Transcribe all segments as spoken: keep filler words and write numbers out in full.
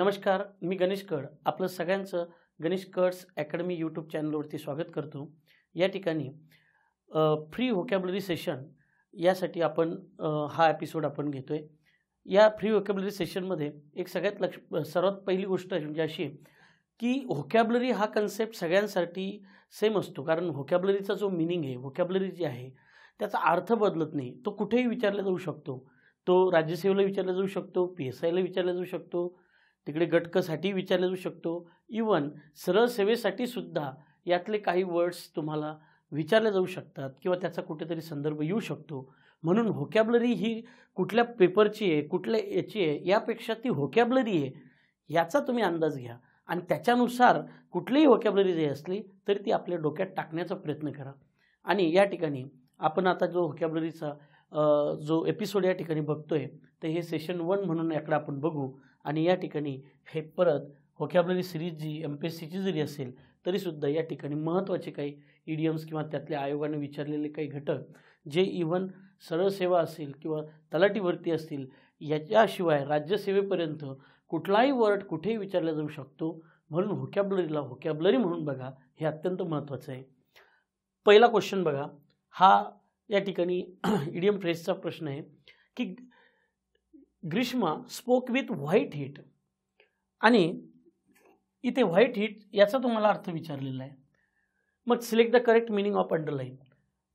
नमस्कार, मी गणेश कड आपलं सगळ्यांचं गणेश कड्स अकॅडमी यूट्यूब चॅनलवरती स्वागत करतो। या ठिकाणी फ्री व्होकॅब्युलरी सेशन यासाठी आपण हा एपिसोड आपण घेतोय। या फ्री व्होकॅब्युलरी सेशनमध्ये एक सगळ्यात लक्ष सर्वात पहिली गोष्ट म्हणजे अशी की व्होकॅब्युलरी हा कन्सेप्ट सगळ्यांसाठी सेम असतो, कारण व्होकॅब्युलरीचा जो मीनिंग आहे, व्होकॅब्युलरी जी आहे त्याचा अर्थ बदलत नाही। तो कुठेही विचारला जाऊ शकतो, तो राज्यसेवेला विचारला जाऊ शकतो, पी एस आयला विचारला जाऊ शकतो, तिकडे गटकसाठी विचारला जाऊ शकतो, इवन सरळ सेवेसाठी सुद्धा यातले काही वर्ड्स तुम्हाला विचारले जाऊ शकतात किंवा त्याचा कुठेतरी संदर्भ येऊ शकतो। म्हणून व्होकॅब्युलरी ही कुठल्या पेपरची आहे, कुठल्या याची आहे, यापेक्षा ती व्होकॅब्युलरी आहे याचा तुम्ही अंदाज घ्या आणि त्याच्यानुसार कुठलीही व्होकॅब्युलरी जे असली तरी ती आपल्या डोक्यात टाकण्याचा प्रयत्न करा। आणि या ठिकाणी आपण आता जो व्होकॅब्युलरीचा जो एपिसोड या ठिकाणी बघतोय तर हे सेशन वन म्हणून याकडे आपण बघू। आणि या ठिकाणी हे परत vocabulary series G M P S सीची जरी असेल तरीसुद्धा या ठिकाणी महत्त्वाचे काही इडियम्स किंवा त्यातल्या आयोगाने विचारलेले काही घटक जे इव्हन सरळ सेवा असेल किंवा तलाठीवरती असतील याच्याशिवाय राज्यसेवेपर्यंत कुठलाही वर्ड कुठेही विचारला जाऊ शकतो। म्हणून व्होकॅब्युलरीला व्होकॅब्युलरी म्हणून बघा, हे अत्यंत महत्त्वाचं आहे। पहिला क्वेश्चन बघा, हा या ठिकाणी इडियम फ्रेजचा प्रश्न आहे की Grishma spoke with white heat, आणि इथे व्हाईट हीट याचा तुम्हाला अर्थ विचारलेला आहे। मग select the correct meaning of underline.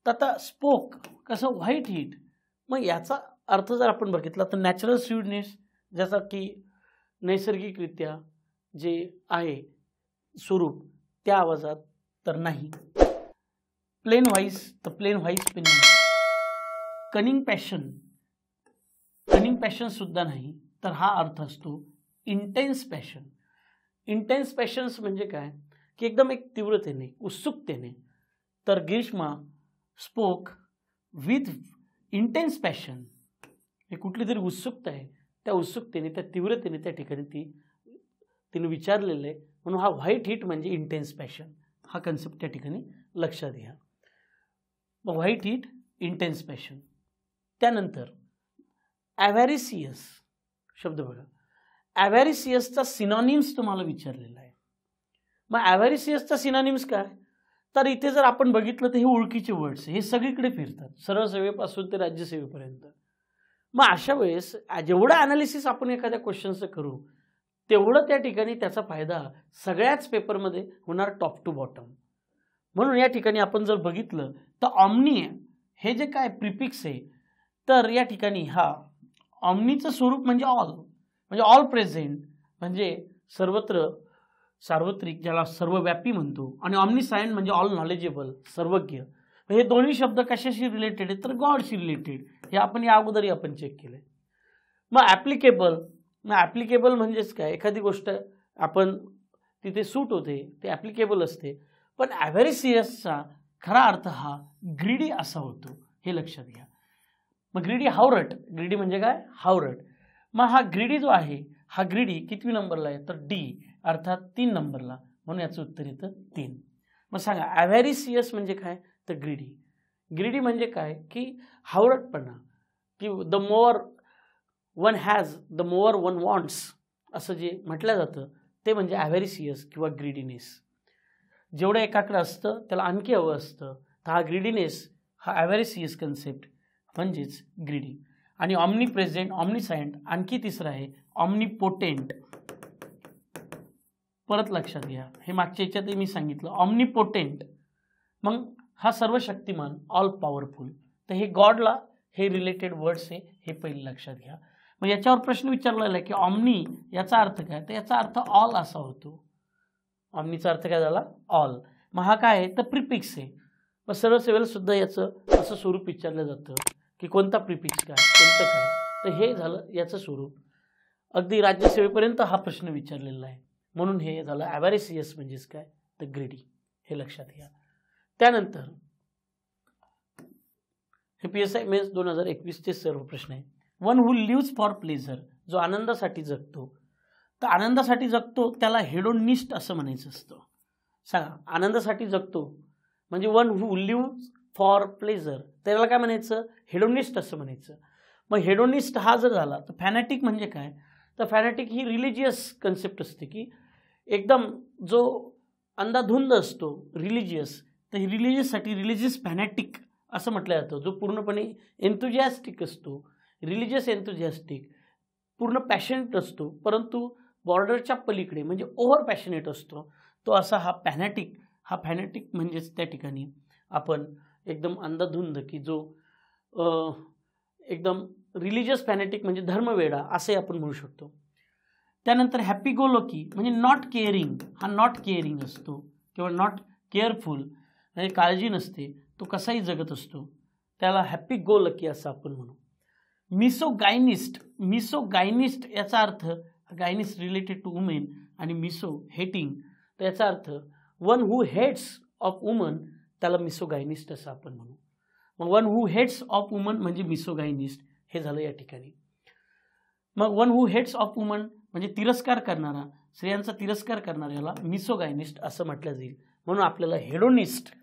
तर आता स्पोक कसं व्हाईट हीट, मग याचा अर्थ जर आपण बघितला तर नॅचरल स्वीडनेस, ज्याचा की नैसर्गिकरित्या जे आहे स्वरूप त्या आवाजात तर नाही। प्लेन व्हॉइस तर प्लेन व्हॉइस पण नाही। कनिंग पॅशन, कनिंग पॅशन सुद्धा नाही। तर हा अर्थ असतो इंटेन्स पॅशन। इंटेन्स पॅशन्स म्हणजे काय की एकदम एक तीव्रतेने, उत्सुकतेने। तर Grishma spoke with intense passion, हे कुठली तरी उत्सुकता आहे, त्या उत्सुकतेने, त्या तीव्रतेने त्या ठिकाणी ती तिने विचारलेलं आहे। म्हणून हा व्हाईट हीट म्हणजे इंटेन्स पॅशन, हा कन्सेप्ट त्या ठिकाणी लक्षात घ्या। मग व्हाईट हीट, इंटेन्स पॅशन। त्यानंतर ॲव्हॅरिसियस शब्द बघा, ॲव्हॅरिसियसचा सिनॉनिम्स तुम्हाला विचारलेला आहे। मग ॲव्हॅरिसियसचा सिनॉनिम्स काय, तर इथे जर आपण बघितलं तर हे ओळखीचे वर्ड्स हे सगळीकडे फिरतात, सरळ सेवेपासून ते राज्यसेवेपर्यंत। मग अशा वेळेस जेवढं ॲनालिसिस आपण एखाद्या क्वेश्चनचं करू तेवढं त्या ठिकाणी त्याचा फायदा सगळ्याच पेपरमध्ये होणार, टॉप टू बॉटम। म्हणून या ठिकाणी आपण जर बघितलं तर ऑम्नी हे जे काय प्रिफिक्स आहे, तर या ठिकाणी हा ऑम्नीचं स्वरूप म्हणजे ऑल, म्हणजे ऑल प्रेझेंट, म्हणजे सर्वत्र, सार्वत्रिक, ज्याला सर्वव्यापी म्हणतो। आणि ऑम्नी सायंट म्हणजे ऑल नॉलेजेबल, सर्वज्ञ। हे दोन्ही शब्द कशाशी रिलेटेड आहेत, तर गॉडशी रिलेटेड। हे आपण या अगोदरही आपण चेक केलं आहे। मग ॲप्लिकेबल, मग ॲप्लिकेबल म्हणजेच काय, एखादी गोष्ट आपण तिथे सूट होते ते ॲप्लिकेबल असते। पण ॲव्हॅरिसियसचा खरा अर्थ हा ग्रीडी असा होतो, हे लक्षात घ्या। मग ग्रीडी हावरट, ग्रीडी म्हणजे काय, हावरट। मग हा ग्रीडी जो आहे, हा ग्रीडी कितवी नंबरला आहे, तर डी अर्थात तीन नंबरला। म्हणून याचं उत्तर येतं तीन। मग सांगा ॲव्हॅरिसियस म्हणजे काय, तर ग्रीडी। ग्रीडी म्हणजे काय की हावरटपणा, की the more one has the more one wants असं जे म्हटलं जातं ते म्हणजे ॲव्हॅरिसियस किंवा ग्रीडीनेस। जेवढं एकाकडे असतं त्याला आणखी हवं असतं, तर हा ग्रीडीनेस हा ॲव्हॅरिसियस कन्सेप्ट म्हणजेच ग्रीडी। आणि ऑम्नी प्रेझेंट, ऑम्नी सायंट, आणखी तिसरं आहे ऑम्नी पोटेंट। परत लक्षात घ्या, हे मागच्या याच्यातही मी सांगितलं ऑम्नी पोटेंट, मग हा सर्व शक्तिमान, ऑल पॉवरफुल। तर हे गॉडला हे रिलेटेड वर्ड्स आहे, हे पहिले लक्षात घ्या। मग याच्यावर प्रश्न विचारलेला आहे की ऑम्नी याचा अर्थ काय, तर याचा अर्थ ऑल असा होतो। ऑम्नीचा अर्थ काय झाला, ऑल। मग हा काय आहे, तर प्रिफिक्स आहे। मग सरळ सेवेला सुद्धा याचं असं स्वरूप विचारलं जातं की कोणता प्रिफिक्स काय, कोणतं काय, तर हे झालं याचं स्वरूप। अगदी राज्यसेवेपर्यंत हा प्रश्न विचारलेला आहे। म्हणून हे झालं ॲव्हॅरिसियस म्हणजेच काय, तर ग्रीडी, हे लक्षात घ्या। त्यानंतर हे पी एस आय मेन्स दोन हजार एकवीसचे सर्व प्रश्न आहे। One who lives for pleasure, जो आनंदासाठी जगतो। तर आनंदासाठी जगतो त्याला हेडोनिस्ट असं म्हणायचं असतं। सांगा आनंदासाठी जगतो म्हणजे one who lives for pleasure, त्याला काय म्हणायचं, हेडोनिस्ट असं म्हणायचं। मग हेडोनिस्ट हा जर झाला तर फॅनॅटिक म्हणजे काय, तर फॅनॅटिक ही रिलिजियस कन्सेप्ट असते की एकदम जो अंधाधुंद असतो रिलिजियस, तर रिलिजियससाठी रिलिजियस फॅनॅटिक असं म्हटलं जातं. जो पूर्णपणे एन्थुजियास्टिक असतो, रिलिजियस एन्थुजियास्टिक, पूर्ण पॅशनेट असतो परंतु बॉर्डरच्या पलीकडे म्हणजे ओव्हर पॅशनेट असतो, तो असा हा फॅनॅटिक, हा फॅनॅटिक म्हणजेच त्या ठिकाणी आपण एकदम अंधाधुंद की जो एकदम रिलिजियस फॅनॅटिक म्हणजे धर्मवेडा असे आपण म्हणू शकतो. त्यानंतर हॅपी गो लकी म्हणजे नॉट केअरिंग, हा नॉट केअरिंग असतो किंवा नॉट केअरफुल म्हणजे काळजी नसते, तो कसाही जगत असतो, त्याला हॅपी गो लकी असं आपण म्हणू. मिसो गायनिस्ट, मिसो गायनिस्ट याचा अर्थ, गायनिस्ट रिलेटेड टू वुमेन आणि मिसो हेटिंग, तर याचा अर्थ one who hates of woman, त्याला मिसो गायनिस्ट असं आपण म्हणू. मग one who hates of woman म्हणजे मिसो गायनिस्ट हे झालं या ठिकाणी. मग one who hates of woman म्हणजे तिरस्कार करणारा, स्त्रियांचा तिरस्कार करणाऱ्याला मिसो गायनिस्ट असं म्हटलं जाईल. म्हणून आपल्याला हेडोनिस्ट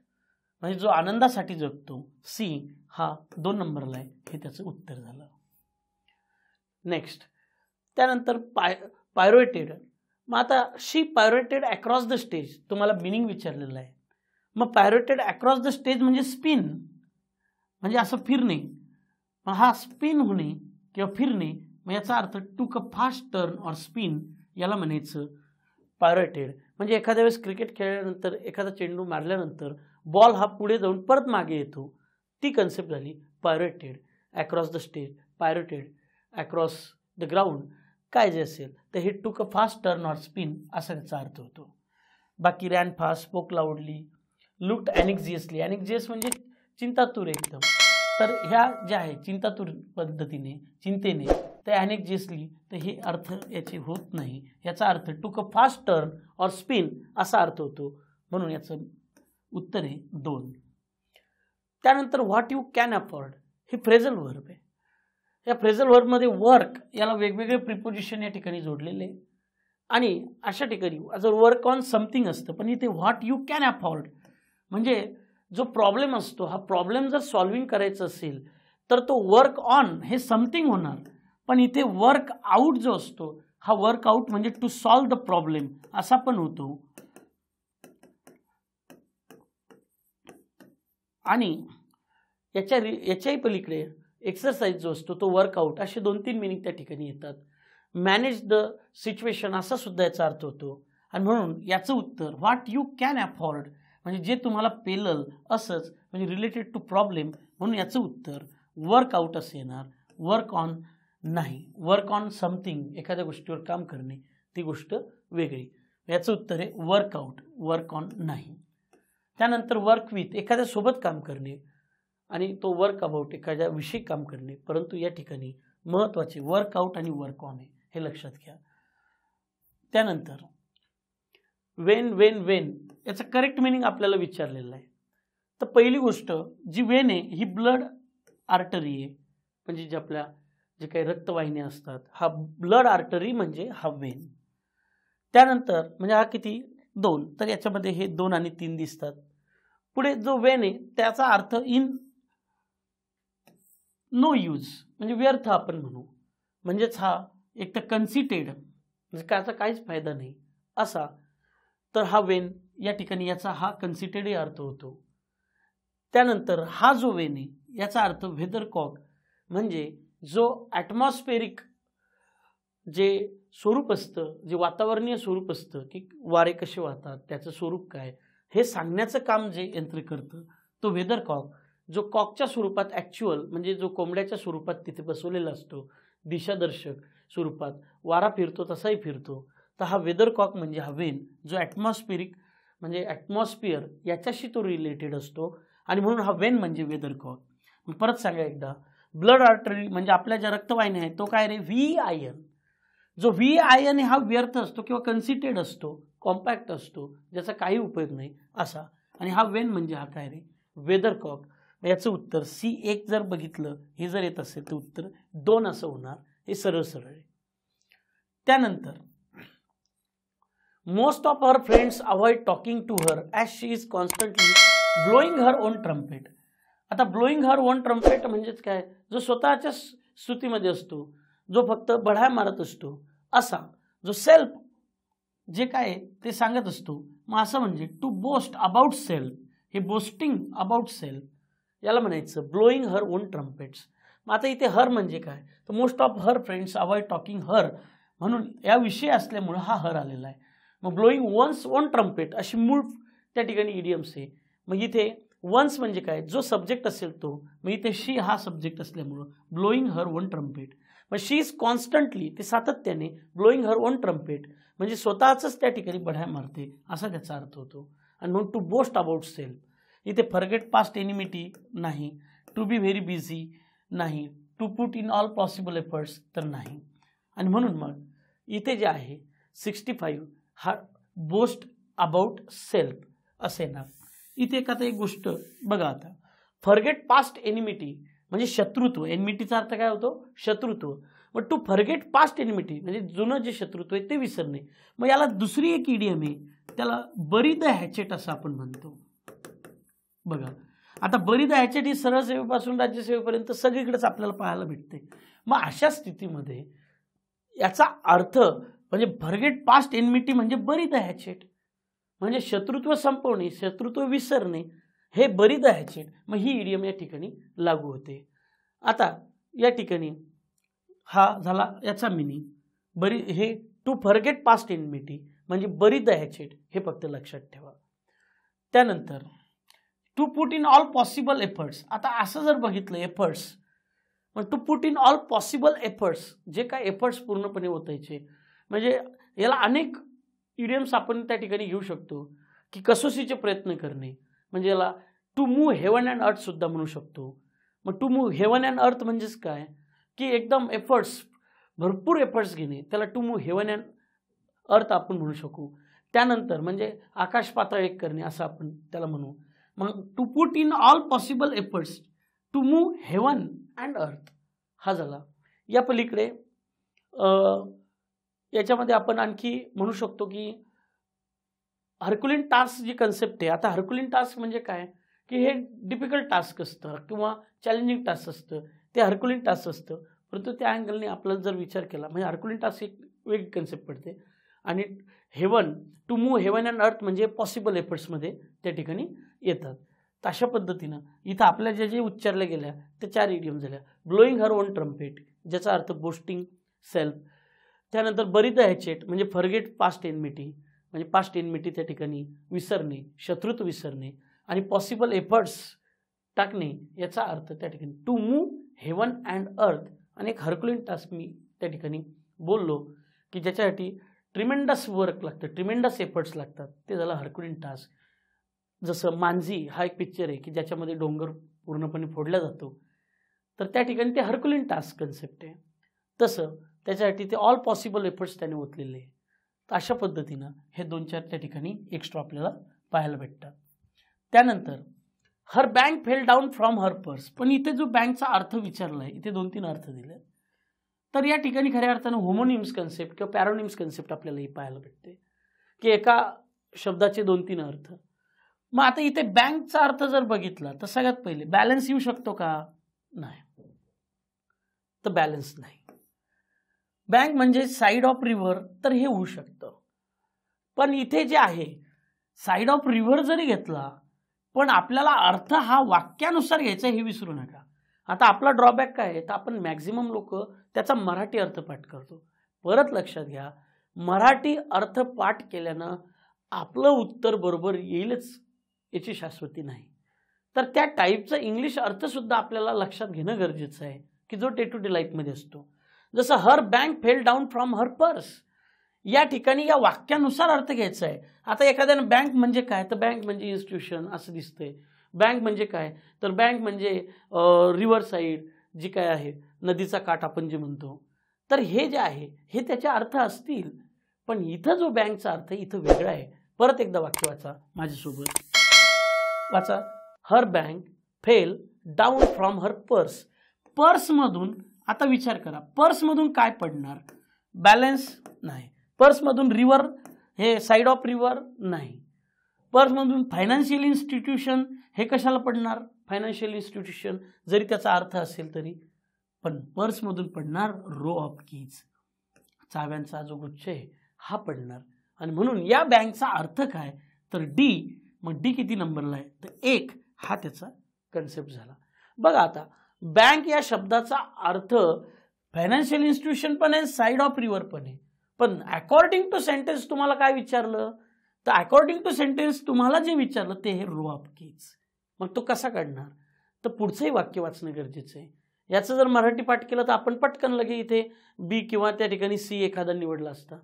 म्हणजे जो आनंदासाठी जगतो, सी हा दोन नंबरला आहे, हे त्याचं उत्तर झालं. नेक्स्ट त्यानंतर पाय पायरोटेड. मग आता she pirouetted across the stage, तुम्हाला मिनिंग विचारलेलं आहे. मग पायरोटेड अक्रॉस द स्टेज म्हणजे स्पिन म्हणजे असं फिरणे, मग हा स्पिन होणे किंवा फिरणे मग याचा अर्थ took a fast turn or spin, याला म्हणायचं पायरोटेड. म्हणजे एखाद्या वेळेस क्रिकेट खेळल्यानंतर एखादा चेंडू मारल्यानंतर बॉल हा पुढे जाऊन परत मागे येतो, ती कन्सेप्ट झाली pirouetted across the stage, pirouetted across the ground काय जे असेल, तर हे took a fast turn or spin असा त्याचा अर्थ होतो. बाकी ran fast, spoke loudly, looked anxiously, anxious म्हणजे चिंतातूर एकदम, तर ह्या ज्या आहे चिंतातूर पद्धतीने चिंतेने, तर ॲनेक्झियसली तर हे अर्थ याचे होत नाही, याचा अर्थ took a fast turn or spin असा अर्थ होतो. म्हणून याचं उत्तर आहे दोन. त्यानंतर व्हॉट यू कॅन अफोर्ड हे फ्रेझल व्हर्ब आहे. या फ्रेझल व्हर्बमध्ये वर्क याला वेगवेगळे प्रिपोजिशन या ठिकाणी जोडलेले आहे, आणि अशा ठिकाणी जर वर्क ऑन समथिंग असतं, पण इथे व्हॉट यू कॅन अफोर्ड म्हणजे जो प्रॉब्लेम असतो हा प्रॉब्लेम जर सॉल्विंग करायचा असेल तर तो वर्क ऑन हे समथिंग होणार, पण इथे वर्क आउट जो असतो हा वर्क आउट म्हणजे टू सॉल्व द प्रॉब्लेम असा पण होतो. आणि याच्या याच्याही पलीकडे एक्सरसाइज जो असतो तो वर्कआउट, असे दोन तीन मिनिंग त्या ठिकाणी येतात. मॅनेज द सिच्युएशन असा सुद्धा याचा अर्थ होतो. आणि म्हणून याचं उत्तर व्हॉट यू कॅन अफोर्ड म्हणजे जे तुम्हाला पेलल असंच म्हणजे रिलेटेड टू प्रॉब्लेम, म्हणून याचं उत्तर वर्कआउट असं येणार. वर्क ऑन नाही, वर्क ऑन समथिंग एखाद्या गोष्टीवर काम करणे ती गोष्ट वेगळी, याचं उत्तर आहे वर्कआउट, वर्क ऑन नाही. त्यानंतर वर्क विथ एखाद्यासोबत काम करणे आणि तो वर्क अबाउट एखाद्या विषयी काम करणे, परंतु या ठिकाणी महत्त्वाचे वर्कआउट आणि वर्क ऑन आहे हे लक्षात घ्या. त्यानंतर वेन वेन वेन याचं करेक्ट मिनिंग आपल्याला विचारलेलं आहे. तर पहिली गोष्ट जी वेन आहे ही ब्लड आर्टरी आहे, म्हणजे जे आपल्या जे काही रक्तवाहिन्या असतात हा ब्लड आर्टरी म्हणजे हा वेन. त्यानंतर म्हणजे हा किती दोन, तर याच्यामध्ये हे दोन आणि तीन दिसतात. पुढे जो वेन आहे त्याचा अर्थ इन नो यूज म्हणजे व्यर्थ आपण म्हणू, म्हणजेच हा एक तर कन्सिटेड म्हणजे त्याचा काहीच फायदा नाही असा, तर हा वेन या ठिकाणी याचा हा कन्सिटेडही अर्थ होतो. त्यानंतर हा जो वेन आहे याचा अर्थ वेदरकॉक म्हणजे जो ॲटमॉस्फेरिक जे स्वरूप असतं, जे वातावरणीय स्वरूप असतं की वारे कसे वाहतात त्याचं स्वरूप काय हे सांगण्याचं काम जे यंत्र करतं, तो वेदरकॉक जो कॉकच्या स्वरूपात ॲक्च्युअल म्हणजे जो कोंबड्याच्या स्वरूपात तिथे बसवलेला असतो, दिशादर्शक स्वरूपात वारा फिरतो तसाही फिरतो, तर हा वेदरकॉक म्हणजे हा वेन जो ॲटमॉस्फेरिक म्हणजे ॲटमॉस्फिअर याच्याशी तो रिलेटेड असतो, आणि म्हणून हा वेन म्हणजे वेदरकॉक. परत सांगा एकदा, ब्लड आर्टरी म्हणजे आपल्या ज्या रक्तवाहिन्या आहेत तो काय रे व्ही आयन, जो व्ही आयन हा व्यर्थ असतो किंवा कन्सिटेड असतो, कॉम्पॅक्ट असतो, ज्याचा काही उपयोग नाही असा, आणि हा वेन म्हणजे हा काय रे वेदरकॉक. याचं उत्तर सी एक जर बघितलं हे जर येत असेल तर उत्तर दोन असं होणार, हे सरळ सरळ आहे. त्यानंतर most of her friends avoid talking to her as she is constantly blowing her own trumpet. आता ब्लोईंग हर ओन ट्रम्पेट म्हणजेच काय, जो स्वतःच्या स्तुतीमध्ये असतो, जो फक्त बढाया मारत असतो असा जो सेल्फ जे काय ते सांगत असतो मग असं म्हणजे टू बोस्ट अबाउट सेल्फ हे बोस्टिंग अबाउट सेल्फ याला म्हणायचं ब्लोइंग हर ओन ट्रम्पेट्स। मग आता इथे हर म्हणजे काय तर most of her friends avoid talking her म्हणून या विषय असल्यामुळे हा हर आलेला आहे। मग ब्लोइंग वन्स ओन ट्रम्पेट अशी मूळ त्या ठिकाणी इडियम्स आहे। मग इथे वन्स म्हणजे काय जो सब्जेक्ट असेल तो मग इथे शी हा सब्जेक्ट असल्यामुळे ब्लोइंग हर ओन ट्रम्पेट। मग शी इज कॉन्स्टंटली ते सातत्याने ब्लोइंग हर ओन ट्रम्पेट म्हणजे स्वतःच त्या ठिकाणी बढाया मारते असा त्याचा अर्थ होतो। आणि not to boast about self इथे फॉरगेट पास्ट एनिमिटी नाही, टू बी व्हेरी बिझी नाही, to put in all possible efforts तर नाही। आणि म्हणून मग इथे जे आहे सिक्स्टी फाईव्ह हा बोस्ट अबाउट सेल्फ असे ना। इथे एक आता एक गोष्ट बघा आता फॉरगेट पास्ट एनिमिटी म्हणजे शत्रुत्व, एनिमिटीचा अर्थ काय होतो शत्रुत्व। मग टू फॉरगेट पास्ट एनिमिटी म्हणजे जुनं जे शत्रुत्व आहे ते विसरणे। मग याला दुसरी एक इडियम आहे त्याला बरी द हॅचेट असं आपण म्हणतो बघा। आता बरी द हॅचेट ही सरळ सेवेपासून राज्यसेवेपर्यंत सगळीकडेच आपल्याला पाहायला भेटते। मग अशा स्थितीमध्ये याचा अर्थ म्हणजे फॉरगेट पास्ट एनिमिटी म्हणजे बरी द हॅचेट म्हणजे शत्रुत्व संपवणे, शत्रुत्व विसरणे हे बरी द हॅचेट। मग ही इडियम या ठिकाणी लागू होते। आता या ठिकाणी हा झाला याचा मिनिंग बरी हे टू फॉरगेट पास्ट एनिमिटी म्हणजे बरी द हॅचेट हे फक्त लक्षात ठेवा। त्यानंतर to put in all possible efforts. आता असं जर बघितलं एफर्ट्स मग to put in all possible efforts जे काय एफर्ट्स पूर्णपणे होतायचे म्हणजे याला अनेक इडियम्स आपण त्या ठिकाणी घेऊ शकतो की कसोशीचे प्रयत्न करणे म्हणजे याला to move heaven and earth सुद्धा म्हणू शकतो। मग to move heaven and earth म्हणजेच काय की एकदम एफर्ट्स भरपूर एफर्ट्स घेणे त्याला to move heaven and earth आपण म्हणू शकू। त्यानंतर म्हणजे आकाश पाताळ एक करणे असं आपण त्याला म्हणू। मग to put in all possible efforts to move heaven and earth हा झाला। या पलीकडे याच्यामध्ये आपण आणखी म्हणू शकतो की हरक्युलिन टास्क जी कन्सेप्ट आहे। आता हरक्युलिन टास्क म्हणजे काय की हे डिफिकल्ट टास्क असतं किंवा चॅलेंजिंग टास्क असतं ते हरक्युलिन टास्क असतं। परंतु त्या अँगलने आपल्याला जर विचार केला म्हणजे हरक्युलिन टास्क एक वेगळी कन्सेप्ट पडते। आणि heaven to move heaven and earth म्हणजे पॉसिबल एफर्ट्समध्ये त्या ठिकाणी येतात। तर अशा पद्धतीनं इथं आपल्या ज्या जे उच्चारल्या गेल्या त्या चार इडियम झाल्या ब्लोईंग हर ओन ट्रम्पेट ज्याचा अर्थ बोस्टिंग सेल्फ, त्यानंतर बरी द हॅचेट म्हणजे फॉरगेट पास्ट एनिमिटी म्हणजे पास्ट एनिमिटी त्या ठिकाणी विसरणे, शत्रुत्व विसरणे, आणि पॉसिबल एफर्ट्स टाकणे याचा अर्थ त्या ठिकाणी to move heaven and earth. आणि एक हरक्युलिन टास्क मी त्या ठिकाणी बोललो की ज्याच्यासाठी ट्रिमेंडस वर्क लागतं, ट्रिमेंडस एफर्ट्स लागतात ते झालं हरक्युलिन टास्क। जसं मांझी हा एक पिक्चर आहे की ज्याच्यामध्ये डोंगर पूर्णपणे फोडला जातो तर त्या ठिकाणी ते हरक्युलिन टास्क कन्सेप्ट आहे। तसं त्याच्यासाठी ते ऑल पॉसिबल एफर्ट्स त्याने ओतलेले आहे। तर अशा पद्धतीनं हे दोन चार त्या ठिकाणी एक्स्ट्रा आपल्याला पाहायला भेटतात। त्यानंतर her bank fell down from her purse, पण इथे जो बँकचा अर्थ विचारला आहे इथे दोन तीन अर्थ दिले तर या ठिकाणी खऱ्या अर्थानं होमोनिम्स कन्सेप्ट किंवा पॅरोनिम्स कन्सेप्ट आपल्याला ही पाहायला भेटते की एका शब्दाचे दोन तीन अर्थ। मग आता इथे बँकचा अर्थ जर बघितला तर सगळ्यात पहिले बॅलन्स येऊ शकतो का नाही तर बॅलन्स नाही। बँक म्हणजे साईड ऑफ रिव्हर तर हे होऊ शकतं पण इथे जे आहे साईड ऑफ रिव्हर जरी घेतला पण आपल्याला अर्थ हा वाक्यानुसार घ्यायचा हे विसरू नका। आता आपला ड्रॉबॅक काय आहे तर आपण मॅक्झिमम लोक त्याचा मराठी अर्थपाठ करतो। परत लक्षात घ्या मराठी अर्थपाठ केल्यानं आपलं उत्तर बरोबर येईलच याची शाश्वती नाही। तर त्या टाईपचा इंग्लिश अर्थसुद्धा आपल्याला लक्षात घेणं गरजेचं आहे की जो डे टू डे लाईफमध्ये असतो। जसं her bank fell down from her purse या ठिकाणी या वाक्यानुसार अर्थ घ्यायचा आहे। आता एखाद्यानं बँक म्हणजे काय तर बँक म्हणजे इन्स्टिट्यूशन असं दिसतंय, बँक म्हणजे काय तर बँक म्हणजे रिव्हर साईड जी काय आहे नदीचा काठ आपण जे म्हणतो तर हे जे आहे हे त्याचे अर्थ असतील पण इथं जो बँकचा अर्थ इथं वेगळा आहे। परत एकदा वाक्य वाचा माझ्यासोबत वाचा her bank fell down from her purse. पर्समधून आता विचार करा पर्समधून काय पडणार बॅलन्स नाही, पर्समधून रिव्हर हे साईड ऑफ रिव्हर नाही, पर्समधून फायनान्शियल इन्स्टिट्यूशन हे कशाला पडणार फायनान्शियल इन्स्टिट्यूशन जरी त्याचा अर्थ असेल तरी पण पर्समधून पडणार रो ऑफ कीज। चाव्यांचा जो गुच्छ आहे हा पडणार आणि म्हणून या बँकचा अर्थ काय तर डी। मग डी किती नंबरला आहे तर एक हा त्याचा कन्सेप्ट झाला। बघा आता बँक या शब्दाचा अर्थ फायनान्शियल इन्स्टिट्यूशन पण आहे साइड ऑफ रिवर पण आहे पण अकॉर्डिंग टू सेंटेन्स तुम्हाला काय विचारलं तर अकॉर्डिंग टू सेंटेन्स तुम्हाला जे विचारलं ते हे रो ऑफ कीज। मग तो कसा काढणार तर पुढचंही वाक्य वाचणं गरजेचं आहे। याचं जर मराठी पाठ केलं तर आपण पटकन लगे इथे बी किंवा त्या ठिकाणी सी एखादा निवडला असता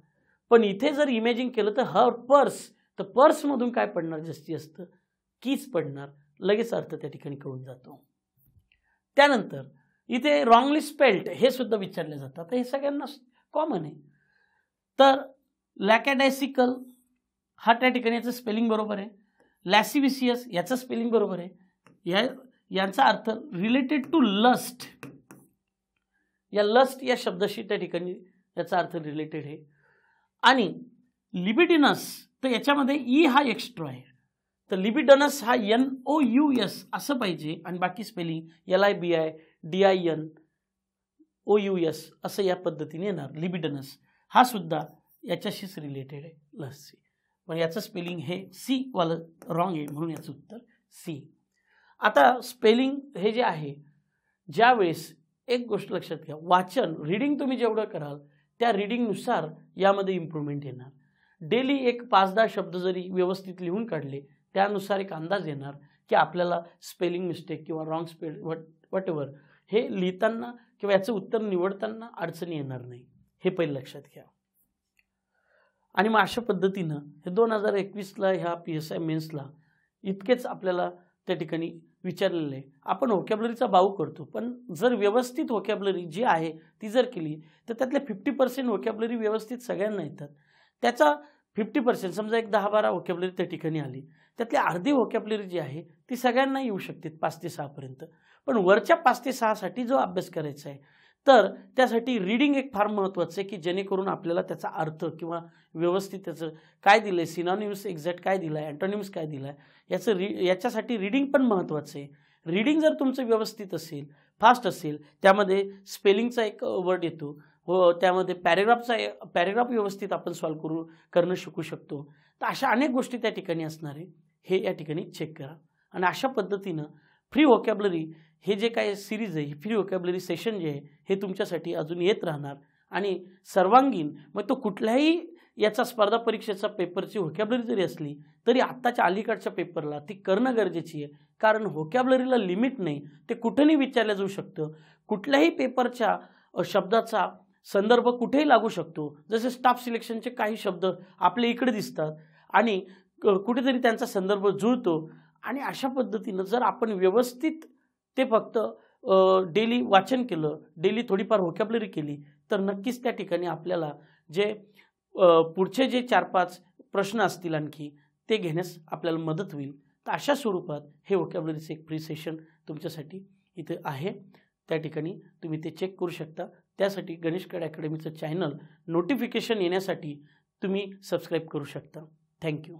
पण इथे जर इमेजिंग केलं तर हर पर्स तर पर्स मधून काय पडणार जास्ती असतं कीज पडणार लगेच अर्थ त्या ठिकाणी कळून जातो। त्यानंतर इथे रॉंगली स्पेल्ड हे सुद्धा विचारले जातात हे सगळ्यांना कॉमन आहे तर लॅकॅडायसिकल हा त्या ठिकाणी याचं स्पेलिंग बरोबर आहे लॅसिविशियस याचं स्पेलिंग बरोबर आहे। या यांचा अर्थ रिलेटेड टू लस्ट या लस्ट या शब्दाशी त्या ठिकाणी याचा अर्थ रिलेटेड आहे आणि लिबिडिनस तर याच्यामध्ये ई हा एक्स्ट्रा आहे तर लिबिडनस हा एन ओ यू एस असं पाहिजे आणि बाकी spelling L I B I D I N O U S असं या पद्धतीने येणार। लिबिडनस हा सुद्धा याच्याशीच रिलेटेड आहे लसशी पण याचं स्पेलिंग हे सी वालं रॉंग आहे म्हणून याचं उत्तर सी। आता स्पेलिंग हे जे आहे ज्यावेळेस एक गोष्ट लक्षात घ्या वाचन रीडिंग तुम्ही जेवढं कराल त्या रीडिंगनुसार यामध्ये इम्प्रूव्हमेंट येणार। डेली एक पाच दहा शब्द जरी व्यवस्थित लिहून काढले त्यानुसार एक अंदाज येणार की आपल्याला स्पेलिंग मिस्टेक किंवा रॉंग स्पेल वट वटवर हे लिहिताना किंवा याचं उत्तर निवडताना अडचणी येणार नाही हे पहिलं लक्षात घ्या। आणि मग अशा पद्धतीनं हे दोन हजार एकवीसला ह्या पी एस आय मेन्सला इतकेच आपल्याला त्या ठिकाणी विचारलेलं आहे। आपण व्होकॅब्लरीचा बाऊ करतो पण जर व्यवस्थित व्होकॅब्लरी जी आहे ती जर केली तर त्यातले फिफ्टी पर्सेंट व्होकॅब्लरी व्यवस्थित सगळ्यांना येतात त्याचा फिफ्टी पर्सेंट समजा एक दहा बारा व्होकॅब्लरी त्या ठिकाणी आली त्यातली अर्धी व्होकॅब्लरी जी आहे ती सगळ्यांना येऊ शकते पाच ते सहापर्यंत पण वरच्या पाच ते सहासाठी जो अभ्यास करायचा आहे तर त्यासाठी रीडिंग एक फार महत्त्वाचं आहे की जेणेकरून आपल्याला त्याचा अर्थ किंवा व्यवस्थित त्याचं काय दिलं आहे सिनॉनिम्स एक्झॅक्ट काय दिलं आहे अँटोनिम्स काय दिलं आहे याचं री याच्यासाठी रीडिंग पण महत्त्वाचं आहे। रीडिंग जर तुमचं व्यवस्थित असेल फास्ट असेल त्यामध्ये स्पेलिंगचा एक वर्ड येतो व त्यामध्ये पॅरेग्राफचा पॅरेग्राफ व्यवस्थित आपण सॉल्व करू करणं शिकू शकतो तर अशा अनेक गोष्टी त्या ठिकाणी असणार आहे हे या ठिकाणी चेक करा। आणि अशा पद्धतीनं फ्री व्होकॅब्लरी हे जे काय सिरीज आहे फ्री व्होकॅब्लरी सेशन जे आहे हे तुमच्यासाठी अजून येत राहणार आणि सर्वांगीण मग तो कुठल्याही याचा स्पर्धा परीक्षेचा पेपरची व्होकॅब्लरी जरी असली तरी आत्ताच्या अलीकडच्या पेपरला ती करणं गरजेची आहे कारण व्होकॅब्लरीला लिमिट नाही ते कुठेही विचारलं जाऊ शकतं कुठल्याही पेपरच्या शब्दाचा संदर्भ कुठेही लागू शकतो जसे स्टाफ सिलेक्शनचे काही शब्द आपल्या इकडे दिसतात आणि कुठेतरी त्यांचा संदर्भ जुळतो आणि अशा पद्धतीनं जर आपण व्यवस्थित ते फक्त डेली वाचन केलं डेली थोडीफार व्होकॅब्लरी केली तर नक्कीच त्या ठिकाणी आपल्याला जे पुढचे जे चार पाच प्रश्न असतील आणखी ते घेण्यास आपल्याला मदत होईल। तर अशा स्वरूपात हे व्होकॅब्लरीचं एक फ्री सेशन तुमच्यासाठी इथे आहे त्या ठिकाणी तुम्ही ते चेक करू शकता। त्यासाठी गणेश कड अकॅडमीचं चॅनल नोटिफिकेशन येण्यासाठी तुम्ही सबस्क्राईब करू शकता। थँक्यू।